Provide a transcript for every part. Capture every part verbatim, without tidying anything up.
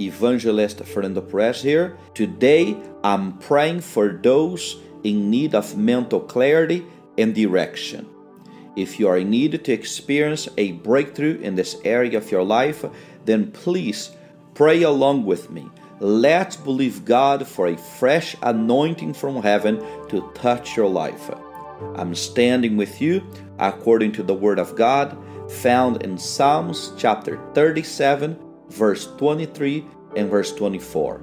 evangelist Fernando Perez here. Today, I'm praying for those in need of mental clarity and direction. If you are in need to experience a breakthrough in this area of your life, then please pray along with me. Let's believe God for a fresh anointing from heaven to touch your life. I'm standing with you according to the Word of God, found in Psalms chapter thirty-seven, verse twenty-three and verse twenty-four.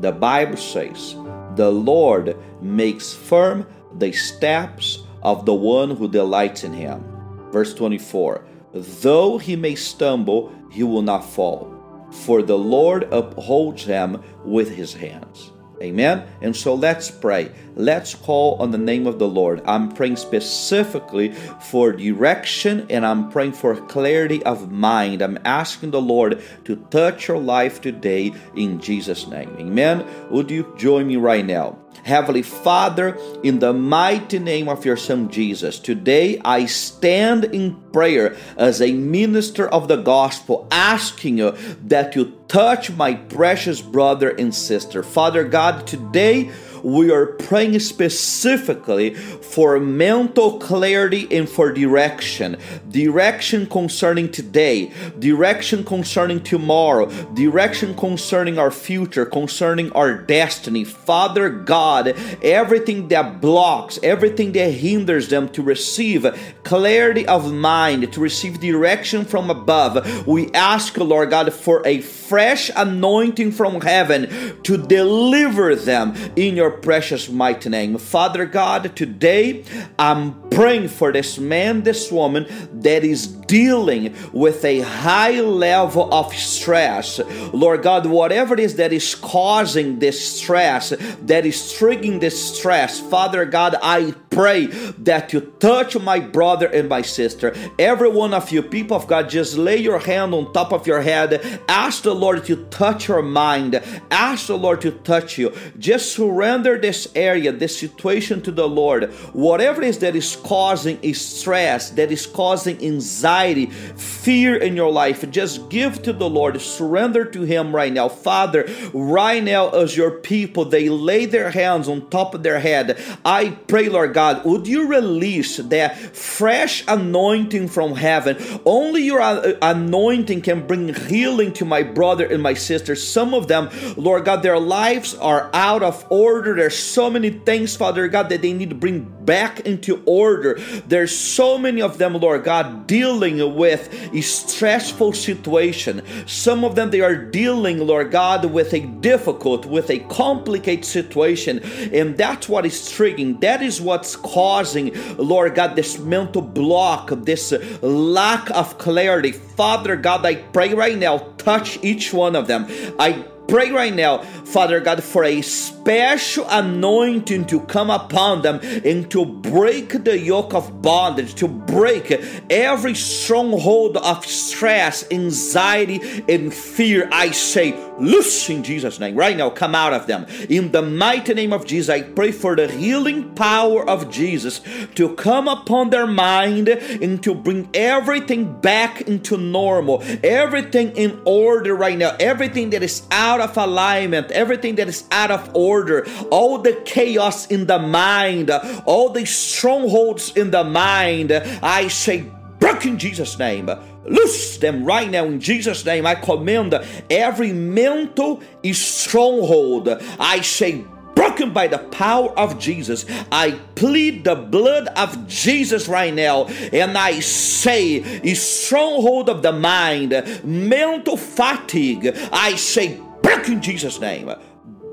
The Bible says, "The Lord makes firm the steps of the one who delights in him." Verse twenty-four, "Though he may stumble, he will not fall, for the Lord upholds him with his hands." Amen? And so let's pray. Let's call on the name of the Lord. I'm praying specifically for direction, and I'm praying for clarity of mind. I'm asking the Lord to touch your life today in Jesus' name. Amen? Would you join me right now? Heavenly Father, in the mighty name of your Son Jesus, today I stand in prayer as a minister of the gospel, asking you that you touch my precious brother and sister. Father God, today we are praying specifically for mental clarity and for direction. Direction concerning today, direction concerning tomorrow, direction concerning our future, concerning our destiny. Father God, everything that blocks, everything that hinders them to receive clarity of mind, to receive direction from above, we ask, Lord God, for a fresh anointing from heaven to deliver them in your precious mighty name. Father God, today I'm praying for this man, this woman that is dealing with a high level of stress. Lord God, whatever it is that is causing this stress, that is triggering this stress, Father God, I pray that you touch my brother and my sister. Every one of you, people of God, just lay your hand on top of your head. Ask the Lord to touch your mind. Ask the Lord to touch you. Just surrender this area, this situation to the Lord. Whatever it is that is causing stress, that is causing anxiety, fear in your life, just give to the Lord. Surrender to him right now. Father, right now as your people, they lay their hands on top of their head, I pray, Lord God, would you release that fresh anointing from heaven? Only your anointing can bring healing to my brother and my sister. Some of them, Lord God, their lives are out of order. There's so many things, Father God, that they need to bring back into order. There's so many of them, Lord God, dealing with a stressful situation. Some of them, they are dealing, Lord God, with a difficult, with a complicated situation. And that's what is triggering. That is what's causing, Lord God, this mental block, this lack of clarity. Father God, I pray right now, touch each one of them. I pray right now, Father God, for a special anointing to come upon them and to break the yoke of bondage, to break every stronghold of stress, anxiety, and fear. I say, loose in Jesus' name. Right now, come out of them. In the mighty name of Jesus, I pray for the healing power of Jesus to come upon their mind and to bring everything back into normal, everything in order right now, everything that is out of alignment, everything that is out of order, all the chaos in the mind, all the strongholds in the mind, I say break in Jesus' name. Loose them right now in Jesus' name. I command every mental stronghold, I say broken by the power of Jesus. I plead the blood of Jesus right now, and I say a stronghold of the mind, mental fatigue, I say break in Jesus' name.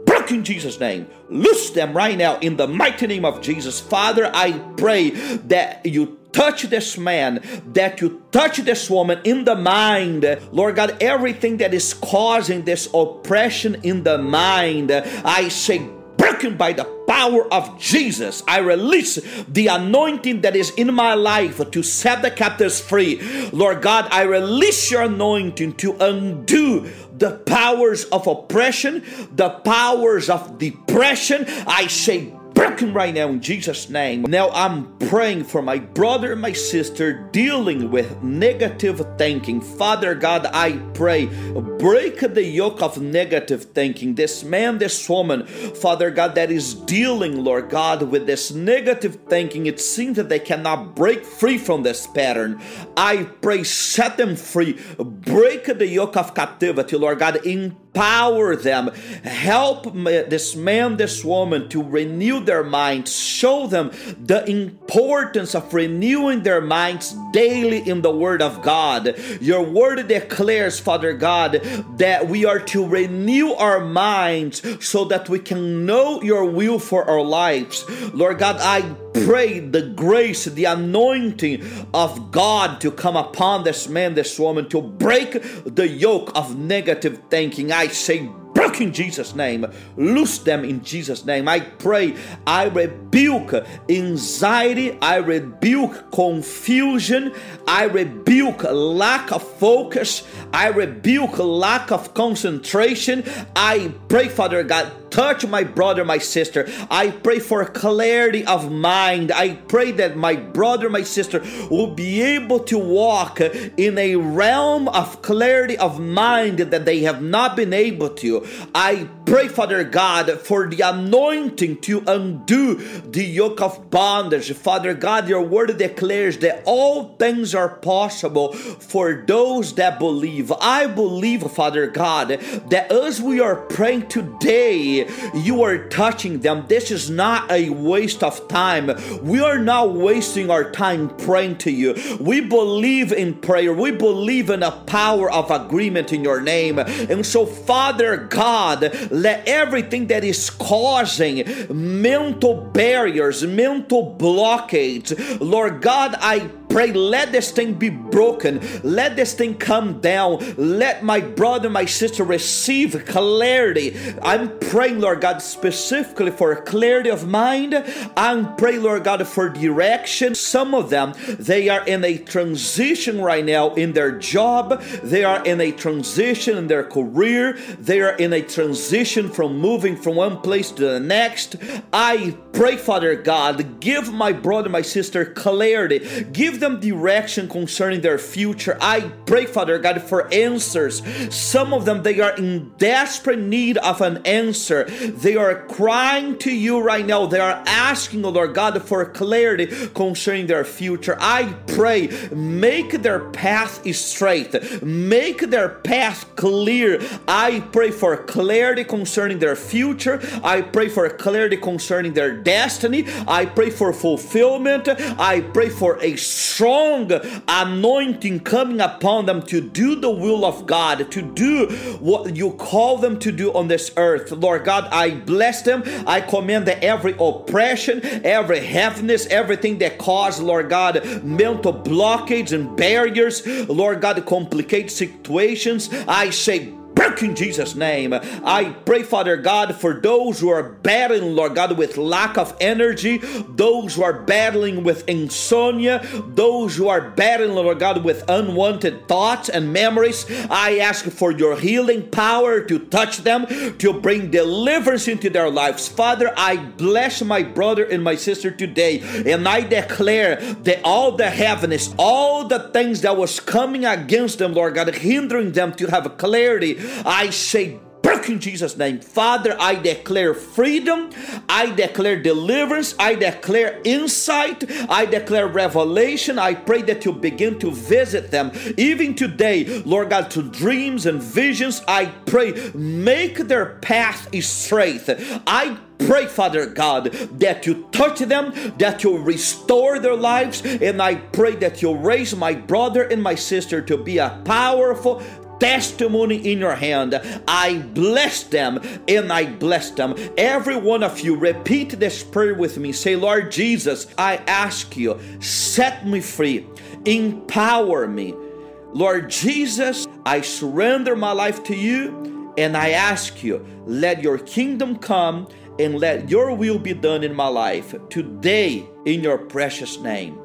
Break in Jesus' name. Loose them right now in the mighty name of Jesus. Father, I pray that you touch this man, that you touch this woman in the mind. Lord God, everything that is causing this oppression in the mind, I say broken by the power of Jesus. I release the anointing that is in my life to set the captives free. Lord God, I release your anointing to undo the powers of oppression, the powers of depression. I say broken right now in Jesus' name. Now I'm praying for my brother and my sister dealing with negative thinking. Father God, I pray, break the yoke of negative thinking. This man, this woman, Father God, that is dealing, Lord God, with this negative thinking. It seems that they cannot break free from this pattern. I pray, set them free. Break the yoke of captivity, Lord God. Empower them. Help this man, this woman to renew their minds. Show them the importance of renewing their minds daily in the Word of God. Your Word declares, Father God, that we are to renew our minds so that we can know your will for our lives. Lord God, I pray the grace, the anointing of God to come upon this man, this woman, to break the yoke of negative thinking. I say, broke in Jesus' name. Loose them in Jesus' name. I pray, I rebuke anxiety, I rebuke confusion, I rebuke lack of focus, I rebuke lack of concentration. I pray, Father God, touch my brother, my sister. I pray for clarity of mind. I pray that my brother, my sister will be able to walk in a realm of clarity of mind that they have not been able to. I pray, Father God, for the anointing to undo the yoke of bondage. Father God, your word declares that all things are possible for those that believe. I believe, Father God, that as we are praying today, you are touching them. This is not a waste of time. We are not wasting our time praying to you. We believe in prayer. We believe in a power of agreement in your name. And so, Father God, let everything that is causing mental barriers, mental blockades, Lord God, I pray, let this thing be broken. Let this thing come down. Let my brother, my sister receive clarity. I'm praying, Lord God, specifically for clarity of mind. I'm praying, Lord God, for direction. Some of them, they are in a transition right now in their job. They are in a transition in their career. They are in a transition from moving from one place to the next. I pray, Father God, give my brother, my sister clarity. Give them direction concerning their future. I pray, Father God, for answers. Some of them, they are in desperate need of an answer. They are crying to you right now. They are asking, oh Lord God, for clarity concerning their future. I pray, make their path straight. Make their path clear. I pray for clarity concerning their future. I pray for clarity concerning their destiny. I pray for fulfillment. I pray for a strong anointing coming upon them to do the will of God, to do what you call them to do on this earth. Lord God, I bless them. I command that every oppression, every heaviness, everything that caused, Lord God, mental blockades and barriers, Lord God, complicate situations, I say, break in Jesus' name. I pray, Father God, for those who are battling, Lord God, with lack of energy, those who are battling with insomnia, those who are battling, Lord God, with unwanted thoughts and memories. I ask for your healing power to touch them, to bring deliverance into their lives. Father, I bless my brother and my sister today, and I declare that all the heaviness, all the things that was coming against them, Lord God, hindering them to have clarity, I say, break in Jesus' name. Father, I declare freedom. I declare deliverance. I declare insight. I declare revelation. I pray that you begin to visit them. Even today, Lord God, through dreams and visions, I pray, make their path straight. I pray, Father God, that you touch them, that you restore their lives, and I pray that you raise my brother and my sister to be a powerful testimony in your hand. I bless them and I bless them. Every one of you, repeat this prayer with me. Say, Lord Jesus, I ask you, set me free, empower me. Lord Jesus, I surrender my life to you and I ask you, let your kingdom come and let your will be done in my life today in your precious name.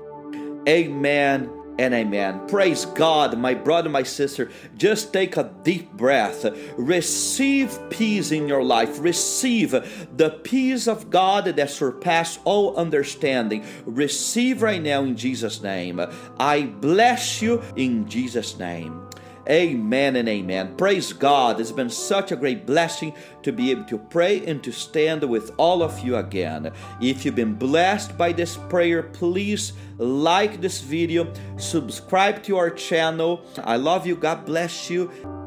Amen. and amen. Praise God, my brother, my sister. Just take a deep breath. Receive peace in your life. Receive the peace of God that surpasses all understanding. Receive right now in Jesus' name. I bless you in Jesus' name. Amen and amen. Praise God. It's been such a great blessing to be able to pray and to stand with all of you again. If you've been blessed by this prayer, please like this video, subscribe to our channel. I love you. God bless you.